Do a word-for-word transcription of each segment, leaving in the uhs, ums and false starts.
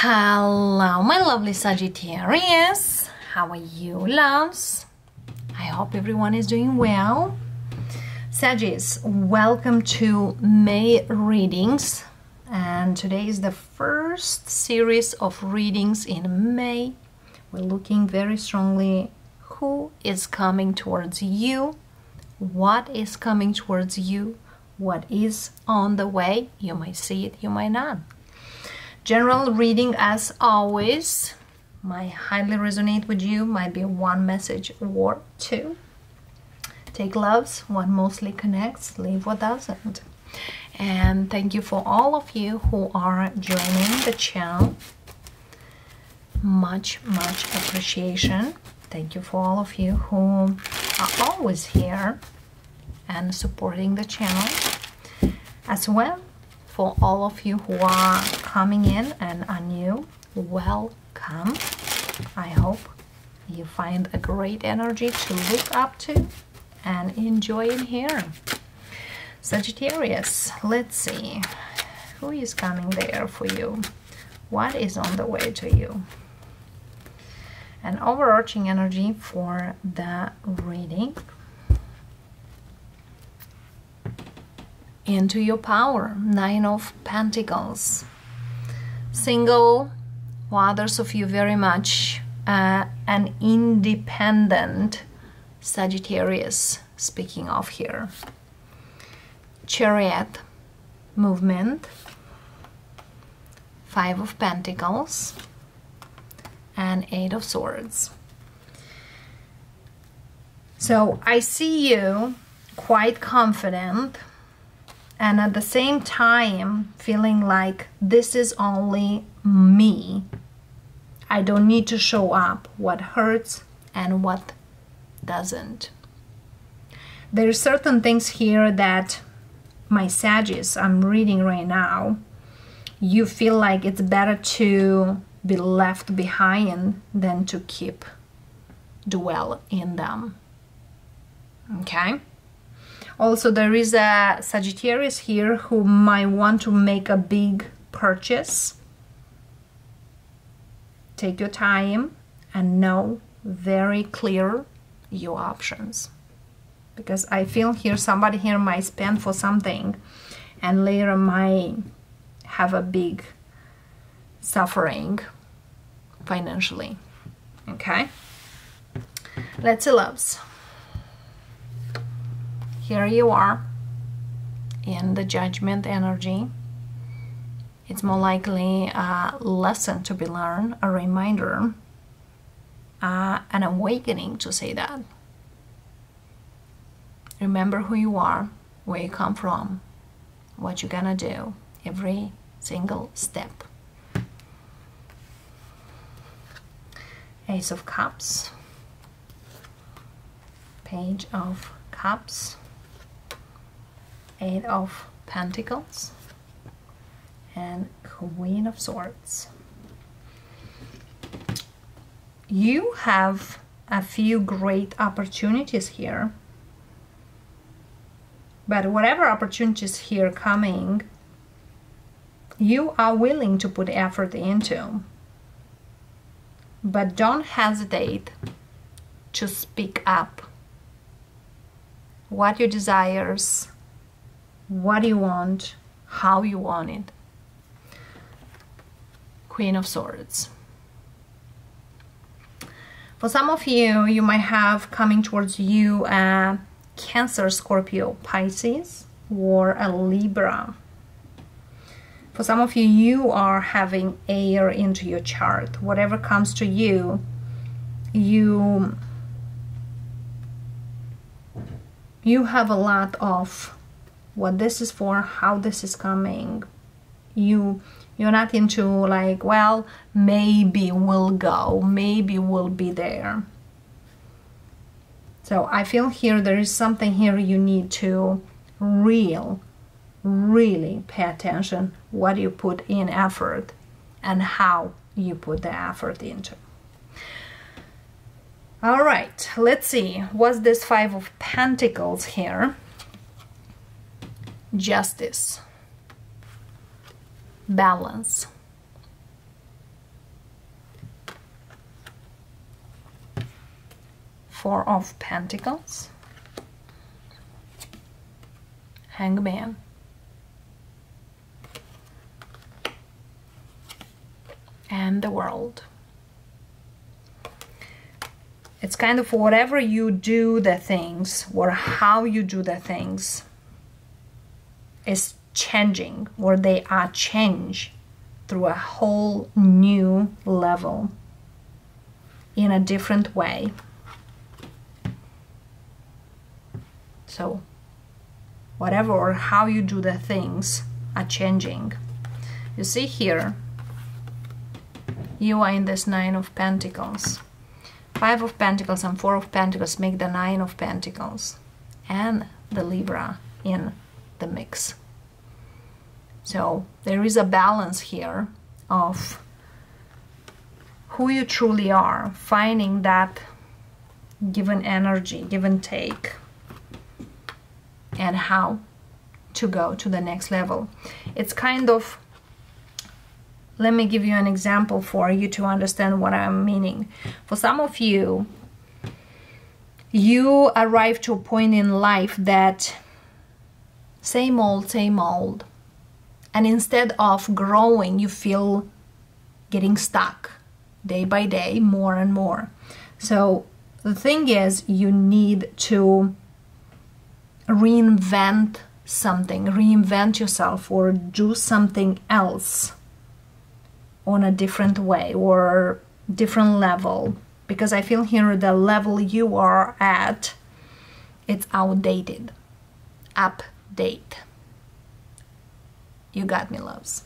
Hello, my lovely Sagittarius. How are you, loves? I hope everyone is doing well. Sagis, welcome to May readings. And today is the first series of readings in May. We're looking very strongly who is coming towards you, what is coming towards you, what is on the way. You might see it, you might not. General reading as always might highly resonate with you, might be one message or two. Take loves, one mostly connects, leave what doesn't. And thank you for all of you who are joining the channel. Much, much appreciation. Thank you for all of you who are always here and supporting the channel. As well, for all of you who are coming in and are new, welcome. I hope you find a great energy to look up to and enjoy it here. Sagittarius, let's see who is coming there for you. What is on the way to you? An overarching energy for the reading. Into your power, Nine of Pentacles. Single, for others of you very much uh, an independent Sagittarius speaking of here. Chariot movement, Five of Pentacles, and Eight of Swords. So I see you quite confident, and at the same time feeling like this is only me. I don't need to show up what hurts and what doesn't. There are certain things here that my Sagittarius I'm reading right now, you feel like it's better to be left behind than to keep dwell in them. Okay? Also, there is a Sagittarius here who might want to make a big purchase. Take your time and know very clear your options. Because I feel here somebody here might spend for something and later might have a big suffering financially. Okay? Let's see, loves. Here you are in the Judgment energy. It's more likely a lesson to be learned, a reminder, uh, an awakening to say that. Remember who you are, where you come from, what you're gonna do, every single step. Ace of Cups, Page of Cups, Eight of Pentacles, and Queen of Swords. You have a few great opportunities here, but whatever opportunities here coming, you are willing to put effort into, but don't hesitate to speak up what your desires, what you want, how you want it. Queen of Swords. For some of you, you might have coming towards you a Cancer, Scorpio, Pisces, or a Libra. For some of you, you are having air into your chart. Whatever comes to you, you, you have a lot of what this is for, how this is coming. You, you're not into like, well, maybe we'll go, maybe we'll be there. So I feel here there is something here you need to real, really pay attention what you put in effort and how you put the effort into. All right, let's see. What's this Five of Pentacles here? Justice, balance, Four of Pentacles, Hangman, and the World. It's kind of whatever you do the things or how you do the things is changing, or they are changed through a whole new level in a different way. So whatever or how you do the things are changing. You see here, you are in this Nine of Pentacles. Five of Pentacles and Four of Pentacles make the Nine of Pentacles and the Libra in the mix. So there is a balance here of who you truly are, finding that given energy, give and take, and how to go to the next level. It's kind of, let me give you an example for you to understand what I'm meaning. For some of you, you arrive to a point in life that same old, same old. And instead of growing, you feel getting stuck day by day, more and more. So the thing is, you need to reinvent something, reinvent yourself, or do something else on a different way or different level, because I feel here the level you are at, it's outdated. Update. You got me, loves.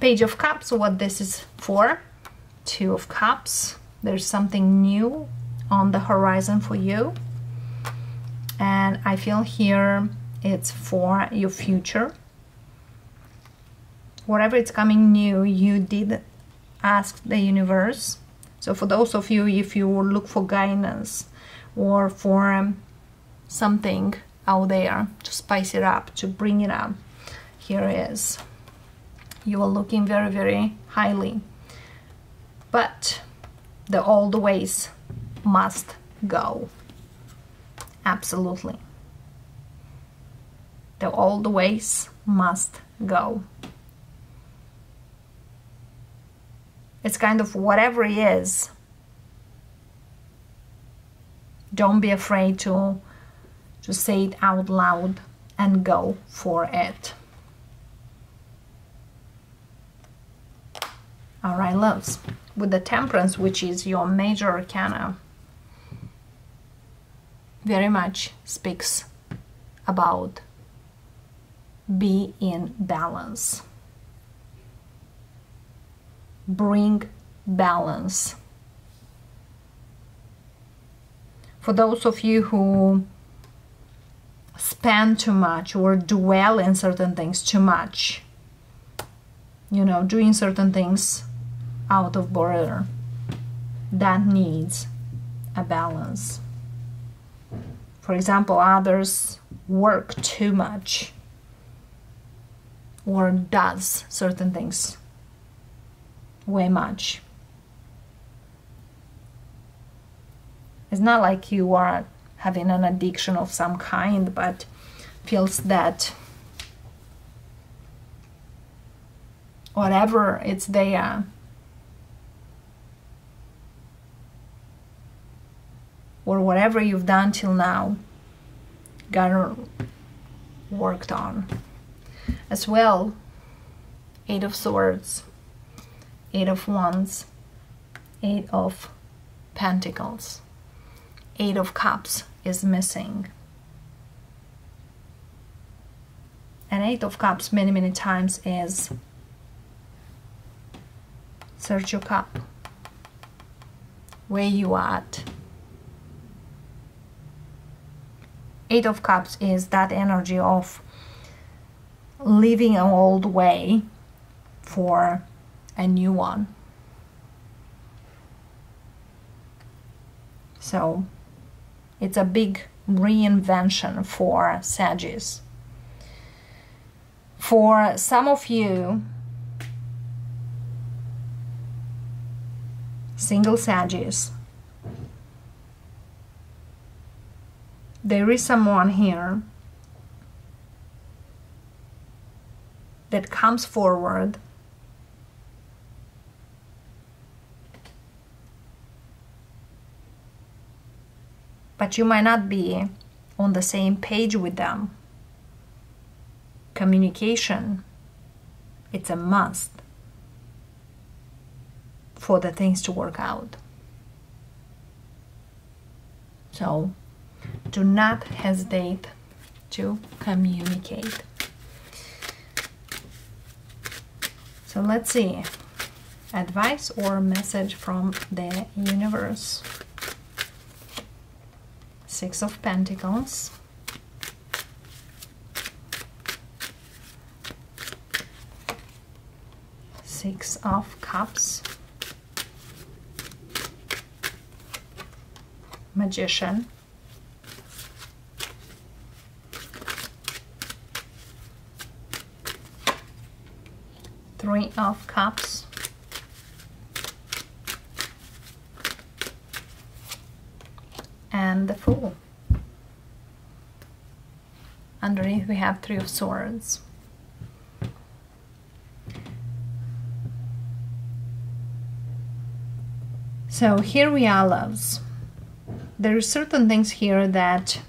Page of Cups, what this is for. Two of Cups, there's something new on the horizon for you. And I feel here it's for your future. Whatever it's coming new, you did ask the universe. So for those of you, if you look for guidance or for um, something out there to spice it up, to bring it up, here it is. You are looking very, very highly. But the old ways must go. Absolutely. The old ways must go. It's kind of whatever it is. Don't be afraid to, to say it out loud and go for it. All right, loves. With the Temperance, which is your major arcana, very much speaks about be in balance. Bring balance. For those of you who spend too much or dwell in certain things too much, you know, doing certain things out of border, that needs a balance. For example, others work too much or does certain things way much. It's not like you are having an addiction of some kind, but feels that whatever it's there, or whatever you've done till now, got worked on. As well, Eight of Swords, Eight of Wands, Eight of Pentacles, Eight of Cups is missing. And Eight of Cups many, many times is search your cup, where you are at. Eight of Cups is that energy of leaving an old way for a new one. So it's a big reinvention for Sagittarius. For some of you, single Sagittarius, there is someone here that comes forward but you might not be on the same page with them. Communication, it's a must for the things to work out. So do not hesitate to communicate. So let's see, advice or message from the universe. Six of Pentacles. Six of Cups. Magician. Three of Cups. And the Fool. Underneath we have Three of Swords. So here we are, loves. There are certain things here that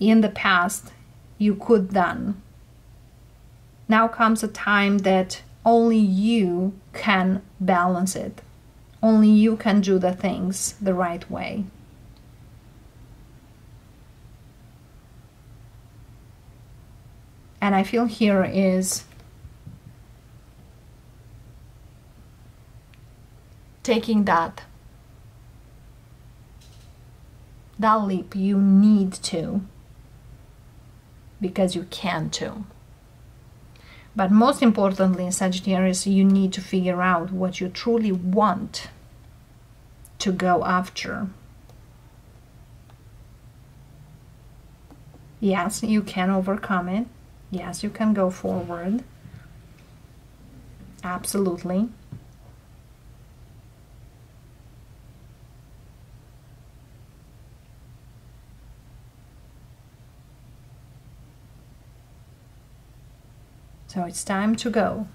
in the past you could have done. Now comes a time that only you can balance it. Only you can do the things the right way. And I feel here is taking that, that leap you need to, because you can too. But most importantly in Sagittarius, you need to figure out what you truly want to go after. Yes, you can overcome it. Yes, you can go forward. Absolutely. So it's time to go,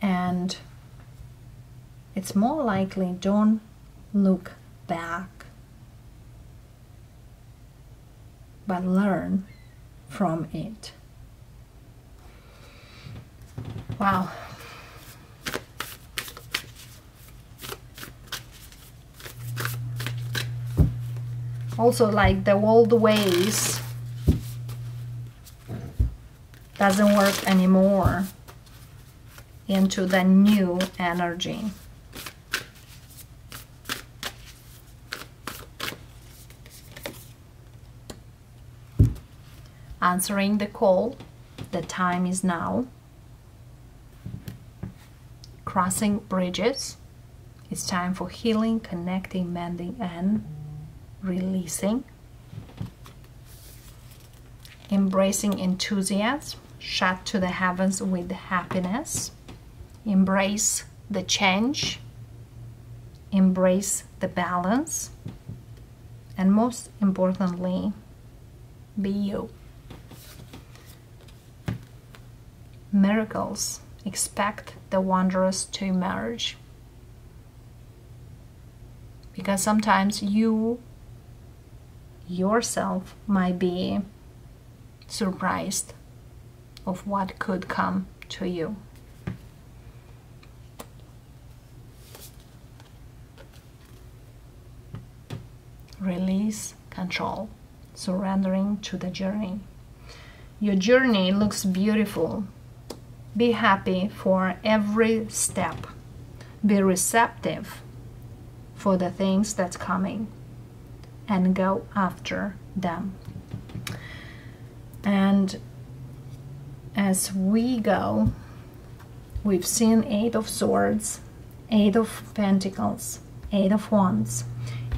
and it's more likely don't look back, but learn from it. Wow. Also, like, the old ways doesn't work anymore into the new energy. Answering the call, the time is now. Crossing bridges, it's time for healing, connecting, mending, and releasing. Embracing enthusiasm. Shut to the heavens with happiness. Embrace the change. Embrace the balance. And most importantly, be you. Miracles. Expect the wondrous to emerge. Because sometimes you yourself might be surprised of what could come to you. Release control, surrendering to the journey. Your journey looks beautiful. Be happy for every step. Be receptive for the things that's coming and go after them. And as we go, we've seen Eight of Swords, Eight of Pentacles, Eight of Wands,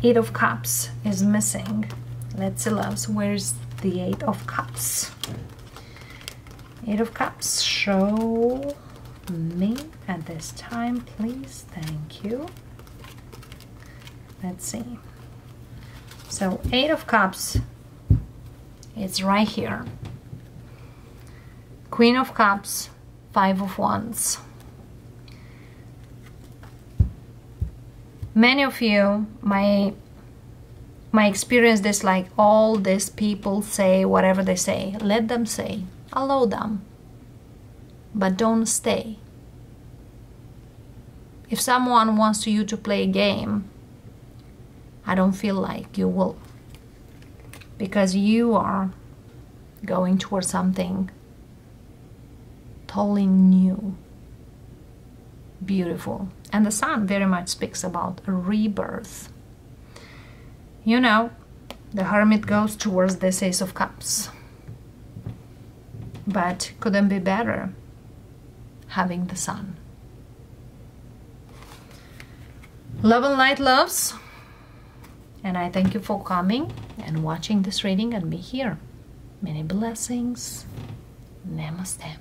Eight of Cups is missing. Let's see, loves, where's the Eight of Cups? Eight of Cups, show me at this time, please. Thank you. Let's see. So Eight of Cups is right here. Queen of Cups, Five of Wands. Many of you my my experience this, like, all these people say whatever they say. Let them say, allow them, but don't stay. If someone wants you to play a game, I don't feel like you will, because you are going towards something totally new, beautiful. And the Sun very much speaks about a rebirth. You know, the Hermit goes towards this Ace of Cups, but couldn't be better having the Sun. Love and light, loves, and I thank you for coming and watching this reading and be here. Many blessings. Namaste.